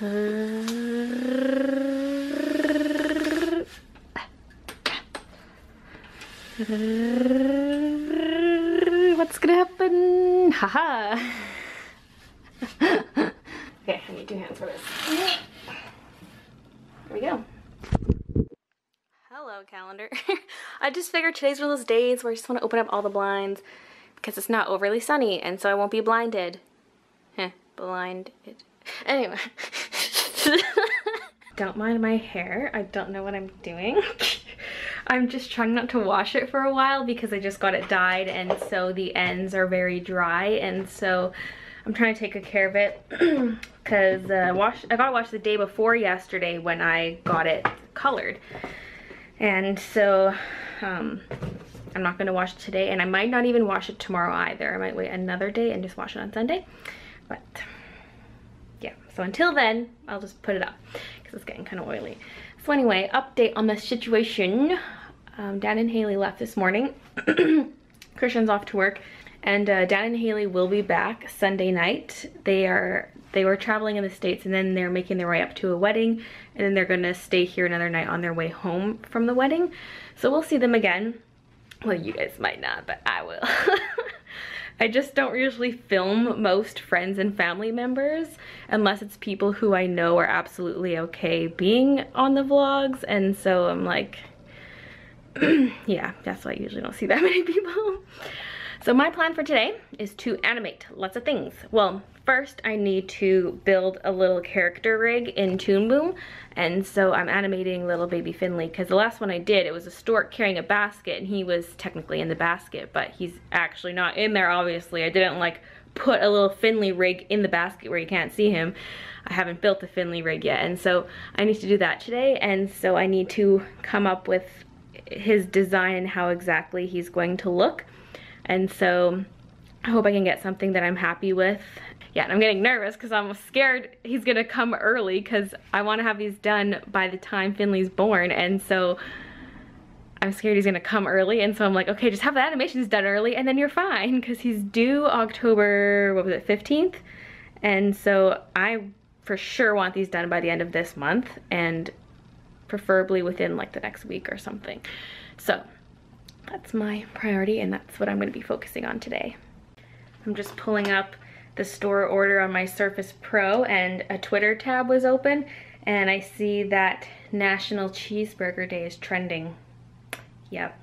What's gonna happen? Haha. Okay, I need two hands for this. There we go. Hello, calendar. I just figured today's one of those days where I just want to open up all the blinds because it's not overly sunny and so I won't be blinded. Heh, blinded. Anyway. Don't mind my hair. I don't know what I'm doing. I'm just trying not to wash it for a while because I just got it dyed and so the ends are very dry, and so I'm trying to take good care of it because I got it washed the day before yesterday when I got it colored, and so I'm not going to wash it today, and I might not even wash it tomorrow either. I might wait another day and just wash it on Sunday, but yeah, so until then I'll just put it up because it's getting kind of oily. So anyway, update on the situation. Dan and Haley left this morning. Christian's off to work, and Dan and Haley will be back Sunday night. They were traveling in the States, and then they're making their way up to a wedding, and then they're gonna stay here another night on their way home from the wedding. So we'll see them again. Well, you guys might not, but I will. I just don't usually film most friends and family members unless it's people who I know are absolutely okay being on the vlogs, and so I'm like, yeah, that's why I usually don't see that many people. So my plan for today is to animate lots of things. Well, first I need to build a little character rig in Toon Boom, and so I'm animating little baby Finley because the last one I did, it was a stork carrying a basket, and he was technically in the basket, but he's actually not in there, obviously. I didn't like put a little Finley rig in the basket where you can't see him. I haven't built the Finley rig yet, and so I need to do that today, and so I need to come up with his design and how exactly he's going to look. And so I hope I can get something that I'm happy with. Yeah, and I'm getting nervous because I'm scared he's gonna come early because I want to have these done by the time Finley's born, and so I'm scared he's gonna come early, and so I'm like, okay, just have the animations done early and then you're fine, because he's due October, what was it, 15th? And so I for sure want these done by the end of this month, and preferably within like the next week or something. So that's my priority, and that's what I'm going to be focusing on today. I'm just pulling up the store order on my Surface Pro, and a Twitter tab was open, and I see that National Cheeseburger Day is trending. Yep.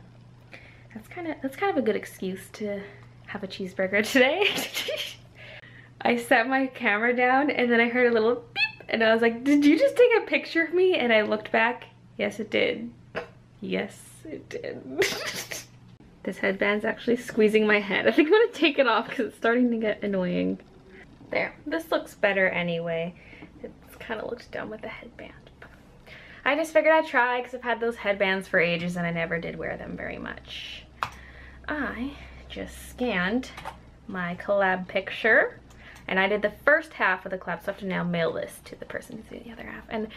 That's kind of a good excuse to have a cheeseburger today. I set my camera down and then I heard a little beep and I was like, "Did you just take a picture of me?" And I looked back. Yes, it did. Yes, it did. This headband's actually squeezing my head. I think I'm gonna take it off because it's starting to get annoying. There, this looks better anyway. It's kind of looks dumb with the headband. But I just figured I'd try because I've had those headbands for ages and I never did wear them very much. I just scanned my collab picture, and I did the first half of the collab, so I have to now mail this to the person who's doing the other half. And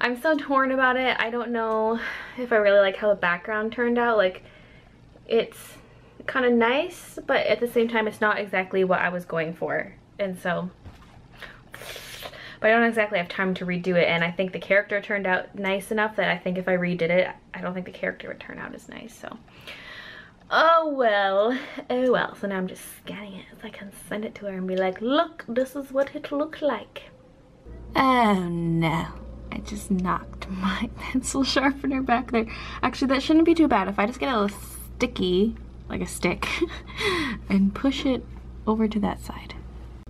I'm so torn about it. I don't know if I really like how the background turned out. Like, it's kind of nice, but at the same time, it's not exactly what I was going for. And so, but I don't exactly have time to redo it. And I think the character turned out nice enough that I think if I redid it, I don't think the character would turn out as nice, so. Oh well, oh well. So now I'm just scanning it so I can send it to her and be like, look, this is what it looked like. Oh no, I just knocked my pencil sharpener back there. Actually, that shouldn't be too bad. If I just get a little sticky, like a stick, and push it over to that side.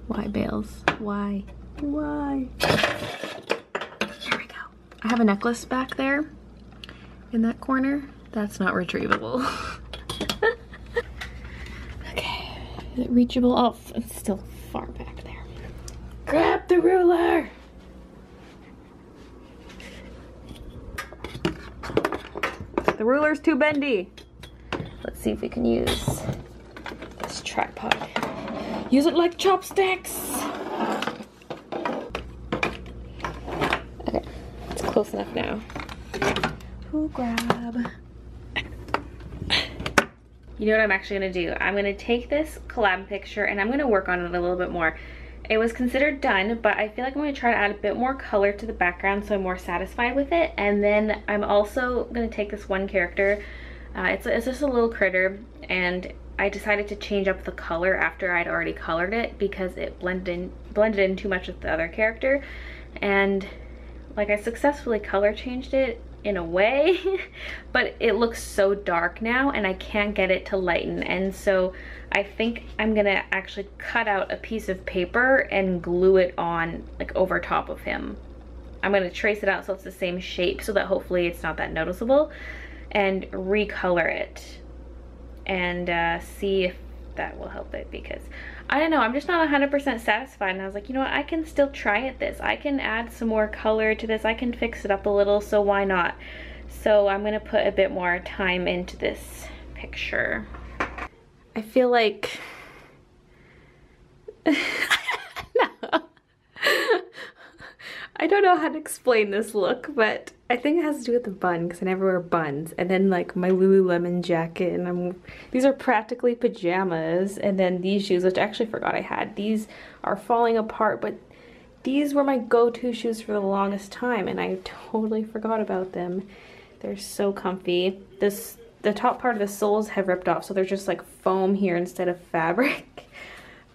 Why, Bales? Why? Why? There we go. I have a necklace back there in that corner. That's not retrievable. Is it reachable? Oh, it's still far back there. Grab the ruler! The ruler's too bendy. Let's see if we can use this tripod. Use it like chopsticks! Okay, it's close enough now. Ooh, grab. You know what I'm actually gonna do? I'm gonna take this collab picture and I'm gonna work on it a little bit more. It was considered done, but I feel like I'm going to try to add a bit more color to the background so I'm more satisfied with it. And then I'm also going to take this one character. It's just a little critter, and I decided to change up the color after I'd already colored it because it blended in too much with the other character. And like, I successfully color changed it in a way, but it looks so dark now and I can't get it to lighten. And so I think I'm gonna actually cut out a piece of paper and glue it on, like, over top of him. I'm gonna trace it out so it's the same shape so that hopefully it's not that noticeable, and recolor it and see if that will help it, because I don't know, I'm just not 100% satisfied. And I was like, you know what, I can still try at this. I can add some more color to this. I can fix it up a little, so why not? So I'm gonna put a bit more time into this picture. I feel like no. I don't know how to explain this look, but I think it has to do with the bun, because I never wear buns. And then, like, my Lululemon jacket, and these are practically pajamas. And then these shoes, which I actually forgot I had. These are falling apart, but these were my go-to shoes for the longest time, and I totally forgot about them. They're so comfy. The top part of the soles have ripped off, so they're just like foam here instead of fabric.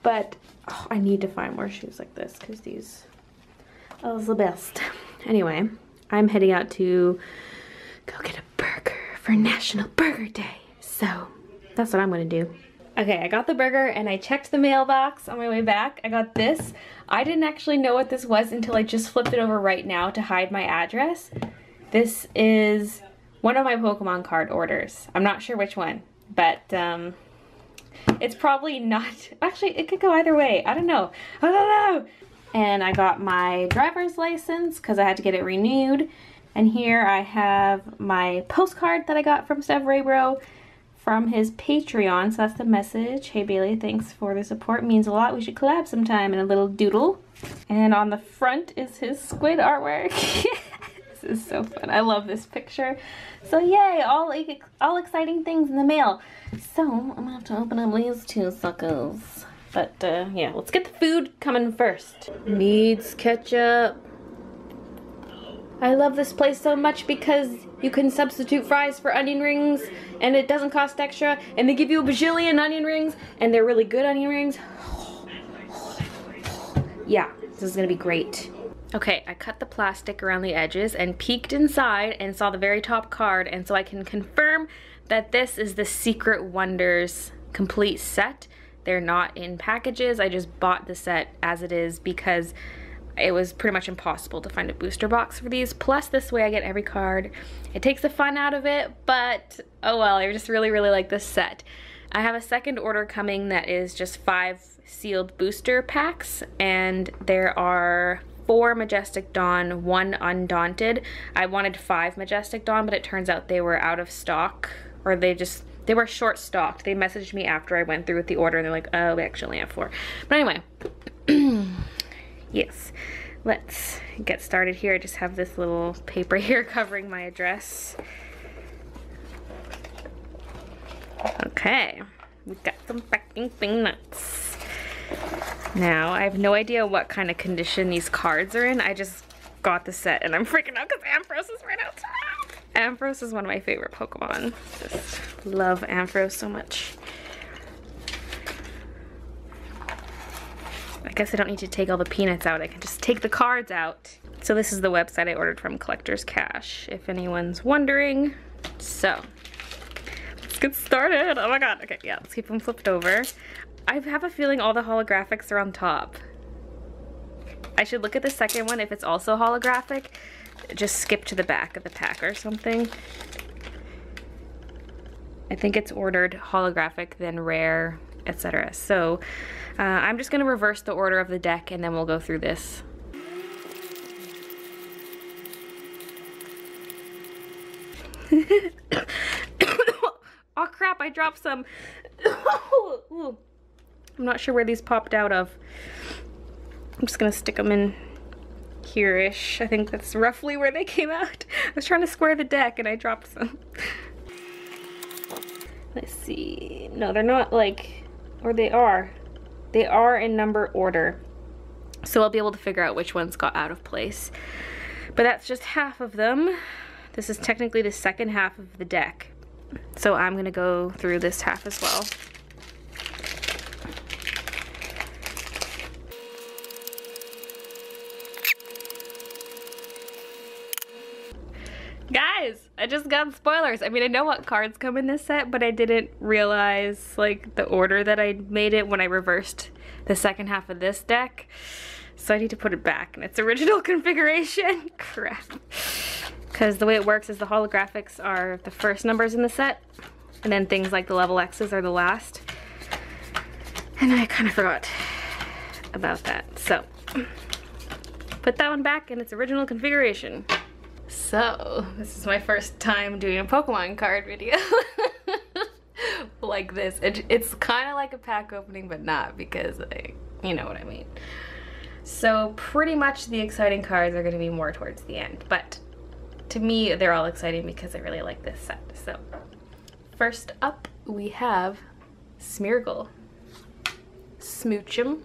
But oh, I need to find more shoes like this, because these... that was the best. Anyway, I'm heading out to go get a burger for National Burger Day. So that's what I'm gonna do. Okay, I got the burger and I checked the mailbox on my way back. I got this. I didn't actually know what this was until I just flipped it over right now to hide my address. This is one of my Pokemon card orders. I'm not sure which one, but it's probably not. Actually, it could go either way. I don't know. I don't know. And I got my driver's license because I had to get it renewed. And here I have my postcard that I got from Sev Raybro from his Patreon. So that's the message. Hey Bailey, thanks for the support. It means a lot. We should collab sometime. And a little doodle. And on the front is his squid artwork. This is so fun. I love this picture. So yay, all exciting things in the mail. So I'm going to have to open up these two suckers. But yeah, let's get the food coming first. Needs ketchup. I love this place so much because you can substitute fries for onion rings and it doesn't cost extra, and they give you a bajillion onion rings, and they're really good onion rings. Yeah, this is gonna be great. Okay, I cut the plastic around the edges and peeked inside and saw the very top card, and so I can confirm that this is the Secret Wonders complete set. They're not in packages. I just bought the set as it is because it was pretty much impossible to find a booster box for these. Plus, this way I get every card. It takes the fun out of it, but oh well, I just really, really like this set. I have a second order coming that is just 5 sealed booster packs, and there are 4 Majestic Dawn, 1 Undaunted. I wanted 5 Majestic Dawn, but it turns out they were out of stock, or they were short stocked. They messaged me after I went through with the order and they're like, oh, we actually only have 4. But anyway, yes, let's get started here. I just have this little paper here covering my address. Okay, we've got some fucking thing nuts. Now, I have no idea what kind of condition these cards are in. I just got the set and I'm freaking out because Amprose is right outside. Amprose is one of my favorite Pokemon. Just love Amprose so much. I guess I don't need to take all the peanuts out. I can just take the cards out. So this is the website I ordered from, Collector's Cash, if anyone's wondering. So let's get started. Oh my god. Okay, yeah, let's keep them flipped over. I have a feeling all the holographics are on top. I should look at the second one if it's also holographic. Just skip to the back of the pack or something. I think it's ordered holographic, then rare, etc. So I'm just going to reverse the order of the deck and then we'll go through this. Oh crap, I dropped some. I'm not sure where these popped out of. I'm just going to stick them in here-ish. I think that's roughly where they came out. I was trying to square the deck and I dropped some. Let's see. No, they're not like, or they are. They are in number order. So I'll be able to figure out which ones got out of place. But that's just half of them. This is technically the second half of the deck. So I'm gonna go through this half as well. Guys, I just got spoilers. I mean, I know what cards come in this set, but I didn't realize like the order that I made it when I reversed the second half of this deck. So I need to put it back in its original configuration. Crap. Because the way it works is the holographics are the first numbers in the set, and then things like the level X's are the last. And I kind of forgot about that. So put that one back in its original configuration. So, this is my first time doing a Pokemon card video like this. It's kind of like a pack opening, but not, because you know what I mean. So pretty much the exciting cards are going to be more towards the end, but to me they're all exciting because I really like this set. So first up we have Smeargle, Smoochum,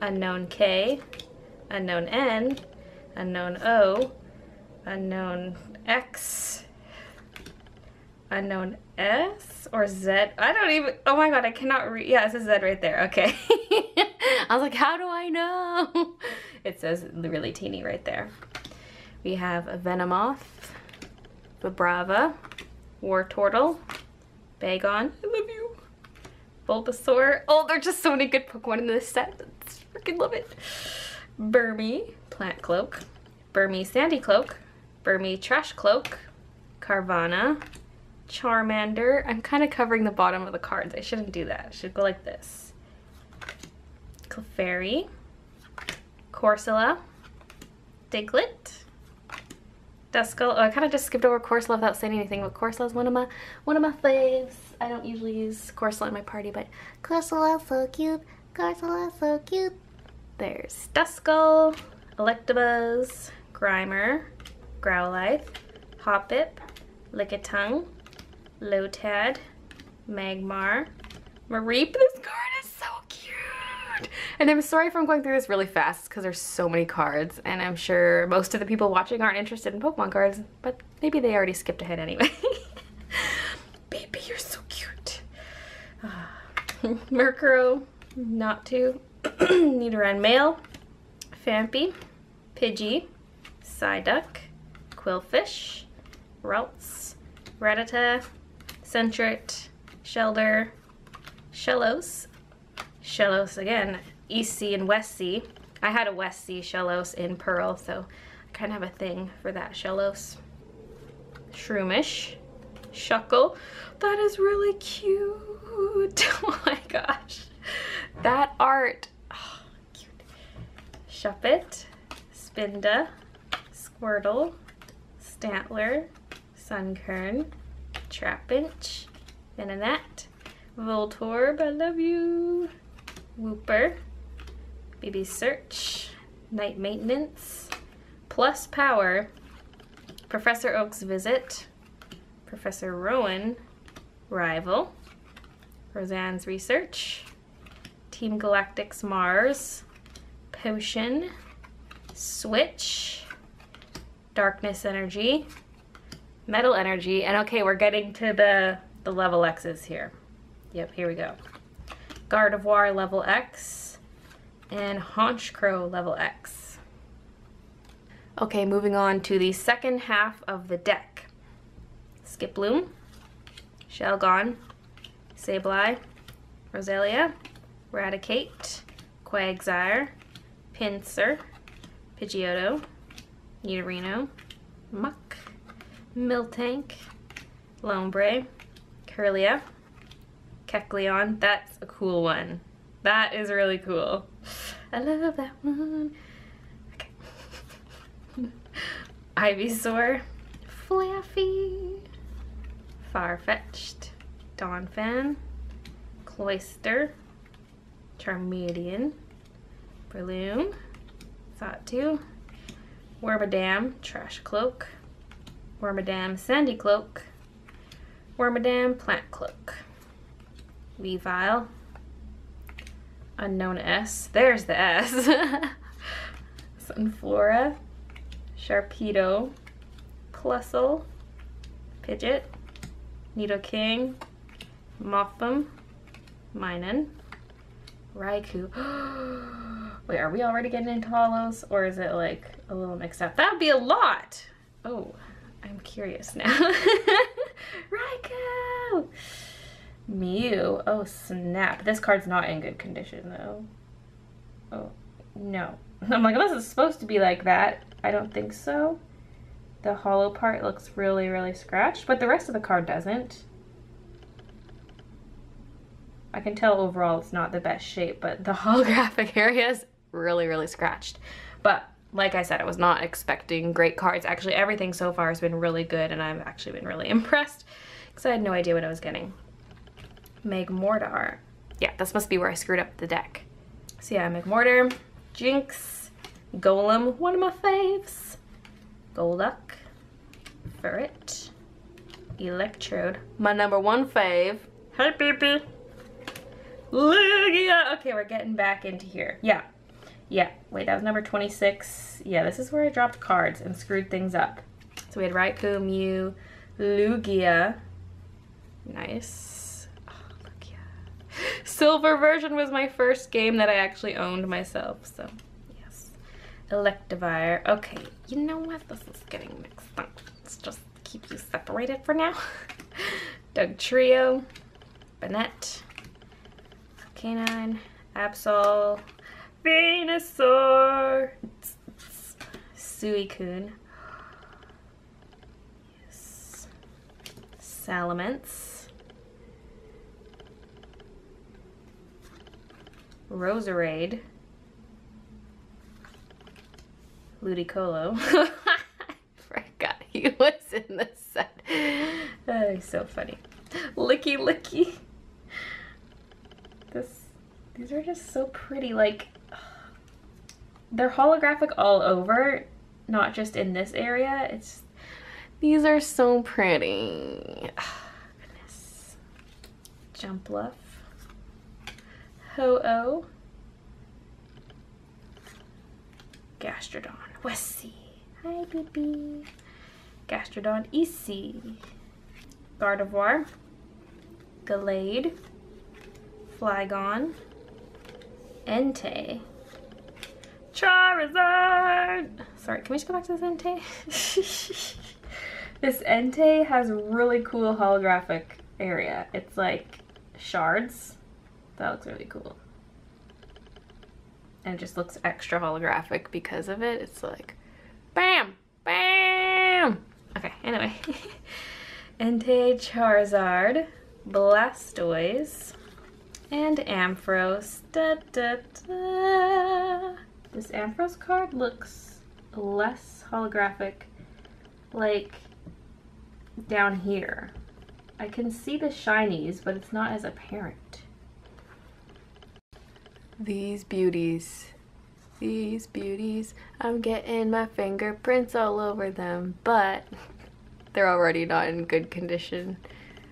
Unknown K, Unknown N, Unknown O, Unknown X, Unknown S or Z. I don't even, oh my god, I cannot read. Yeah, it says Z right there, okay. I was like, how do I know? It says really teeny right there. We have a Venomoth, Vibrava, Wartortle, Bagon, I love you, Bulbasaur. Oh, there are just so many good Pokemon in this set. I freaking love it. Burmy, Plantcloak, Burmy Sandycloak, Burmy Trashcloak, Carvanha, Charmander. I'm kind of covering the bottom of the cards. I shouldn't do that. I should go like this. Clefairy, Corsola, Diglett, Duskull. Oh, I kind of just skipped over Corsola without saying anything, but Corsola is one of my faves. I don't usually use Corsola in my party, but Corsola so cute, Corsola so cute. There's Duskull, Electabuzz, Grimer, Growlithe, Hoppip, Lickitung, Lotad, Magmar, Mareep. This card is so cute! And I'm sorry if I'm going through this really fast because there's so many cards and I'm sure most of the people watching aren't interested in Pokemon cards, but maybe they already skipped ahead anyway. Baby, you're so cute! Murkrow, Noctu, Nidoran Male, Phanpy, Pidgey, Psyduck, Quillfish, Ralts, Rattata, Sentret, Shellder, Shellos, Shellos again, East Sea and West Sea. I had a West Sea Shellos in Pearl, so I kind of have a thing for that Shellos. Shroomish, Shuckle. That is really cute. Oh my gosh. That art. Oh, cute. Shuppet, Spinda, Squirtle, Stantler, Sunkern, Trapinch, Venonat, Voltorb, I love you, Wooper, BB Search, Night Maintenance, Plus Power, Professor Oak's Visit, Professor Rowan, Rival, Roseanne's Research, Team Galactic's Mars, Potion, Switch, Darkness Energy, Metal Energy, and okay, we're getting to the level X's here. Yep, here we go. Gardevoir level X and Honchkrow level X. Okay, moving on to the second half of the deck. Skiploom, Shelgon, Sableye, Roselia, Raticate, Quagsire, Pinsir, Pidgeotto, Nidorino, Muck, Miltank, Lombre, Kirlia, Kecleon. That's a cool one. That is really cool. I love that one. Okay. Ivysaur, Flaffy, Farfetch'd, Donphan, Cloyster, Charmeleon, Breloom, Sawtooth, Wormadam, Trashcloak, Wormadam, Sandycloak, Wormadam, Plantcloak, Weavile, Unknown S, there's the S, Sunflora, Sharpedo, Plusle, Pidgeot, Nidoking, Motham, Minun, Raikou. Wait, are we already getting into Holos, or is it like a little mixed up? That would be a lot! Oh, I'm curious now. Raikou! Mew. Oh, snap. This card's not in good condition, though. Oh, no. I'm like, unless it's supposed to be like that. I don't think so. The hollow part looks really, really scratched, but the rest of the card doesn't. I can tell overall it's not the best shape, but the holographic area is really, really scratched. But like I said, I was not expecting great cards. Actually, everything so far has been really good, and I've actually been really impressed because I had no idea what I was getting. Magmortar. Yeah, this must be where I screwed up the deck. So yeah, Magmortar, Jinx, Golem, one of my faves, Golduck, Ferret, Electrode, my number one fave. Hi, baby. Lugia. Okay, we're getting back into here. Yeah. Yeah. Wait, that was number 26. Yeah, this is where I dropped cards and screwed things up. So we had Raikou, Mew, Lugia. Nice. Oh, Lugia. Silver version was my first game that I actually owned myself, so yes. Electivire. Okay, you know what? This is getting mixed up. Let's just keep you separated for now. Dugtrio, Banette, Canine, Absol, Venusaur, Suicune, yes. Salamence, Roserade, Ludicolo. I forgot he was in this set. Oh, he's so funny. Licky Licky. These are just so pretty, like, they're holographic all over, not just in this area. It's, these are so pretty. Oh, goodness. Jumpluff, Ho-Oh, Gastrodon, Wessie, hi baby, Gastrodon, Eevee, Gardevoir, Gallade, Flygon, Entei, Charizard! Sorry, can we just go back to this Entei? This Entei has really cool holographic area. It's like shards. That looks really cool. And it just looks extra holographic because of it. It's like, bam! Bam! Okay, anyway. Entei, Charizard, Blastoise, and Amprose. Da, da, da. This Amprose card looks less holographic, like down here. I can see the shinies, but it's not as apparent. These beauties. These beauties. I'm getting my fingerprints all over them, but they're already not in good condition.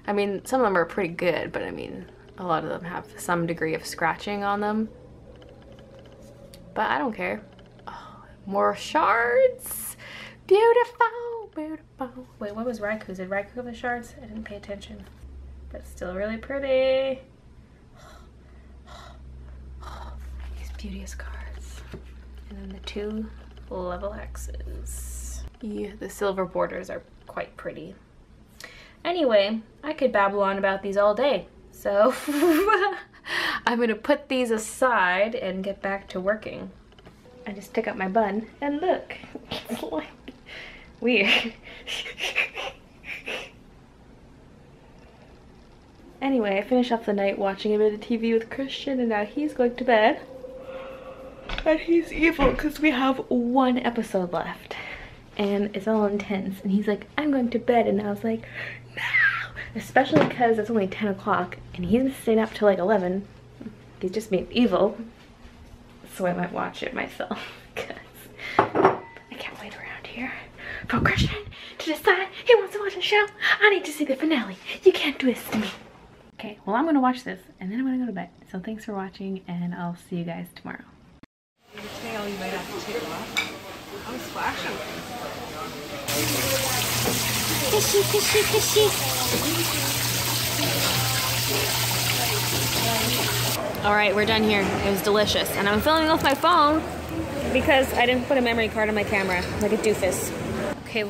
I mean, some of them are pretty good, but I mean, a lot of them have some degree of scratching on them, but I don't care. Oh, more shards! Beautiful, beautiful. Wait, what was Raikou's? Did Raikou have the shards? I didn't pay attention. But still really pretty. These beauteous cards. And then the two level X's. Yeah, the silver borders are quite pretty. Anyway, I could babble on about these all day. So I'm gonna put these aside and get back to working. I just took up my bun and look. Weird. Anyway, I finished off the night watching a bit of TV with Christian, and now he's going to bed. But he's evil because we have one episode left and it's all intense, and he's like, I'm going to bed, and I was like, no. Especially because it's only 10 o'clock and he's been staying up till like 11. He's just being evil. So I might watch it myself because I can't wait around here for Christian to decide he wants to watch the show. I need to see the finale. You can't do this to me. Okay, well, I'm going to watch this and then I'm going to go to bed. So thanks for watching, and I'll see you guys tomorrow. now you might have to take off. I'm splashing. Fishy, fishy, fishy. All right, we're done here. It was delicious. And I'm filming off my phone because I didn't put a memory card on my camera like a doofus. Okay,